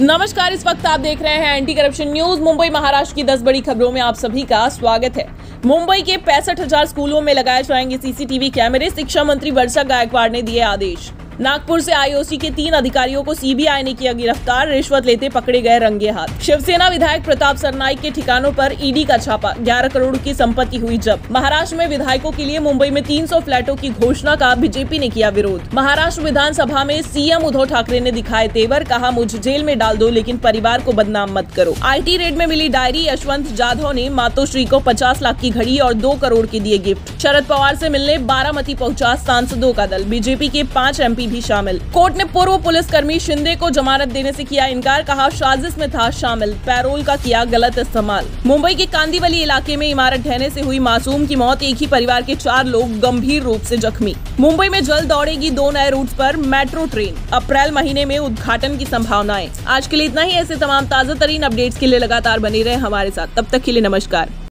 नमस्कार, इस वक्त आप देख रहे हैं anti corruption news. Mumbai Maharashtra की 10 बड़ी खबरों में आप सभी का स्वागत है। मुंबई के 65,000 स्कूलों में लगाए जाएंगे सीसीटीवी कैमरे, शिक्षा मंत्री वर्षा गायकवाड़ ने दिए आदेश। नागपुर से आईओसी के 3 अधिकारियों को सीबीआई ने किया गिरफ्तार, रिश्वत लेते पकड़े गए रंगे हाथ। शिवसेना विधायक प्रताप सरनाई के ठिकानों पर ईडी का छापा, 11 करोड़ की संपत्ति हुई जब्त। महाराष्ट्र में विधायकों के लिए मुंबई में 300 फ्लैटों की घोषणा का बीजेपी ने किया विरोध। महाराष्ट्र विधानसभा में सीएम उद्धव ठाकरे ने दिखाए तेवर, कहा मुझे जेल में डाल दो लेकिन परिवार को बदनाम मत करो। IT रेड में मिली डायरी, यशवंत जाधव ने मातोश्री को 50 लाख की घड़ी और 2 करोड़ के दिए गिफ्ट। शरद पवार से मिलने बारामती पहुंचा सांसदों का दल, बीजेपी के 5 MP भी शामिल। कोर्ट ने पूर्व पुलिसकर्मी शिंदे को जमानत देने से किया इनकार, कहा साजिश में था शामिल, पैरोल का किया गलत इस्तेमाल। मुंबई के कांदीवली इलाके में इमारत ढहने से हुई मासूम की मौत, एक ही परिवार के 4 लोग गंभीर रूप से जख्मी। मुंबई में जल्द दौड़ेगी 2 नए रूट पर मेट्रो ट्रेन, अप्रैल महीने में उद्घाटन की संभावनाएं। आज के लिए इतना ही। ऐसे तमाम ताजा तरीन अपडेट्स के लिए लगातार बने रहे हमारे साथ। तब तक के लिए नमस्कार।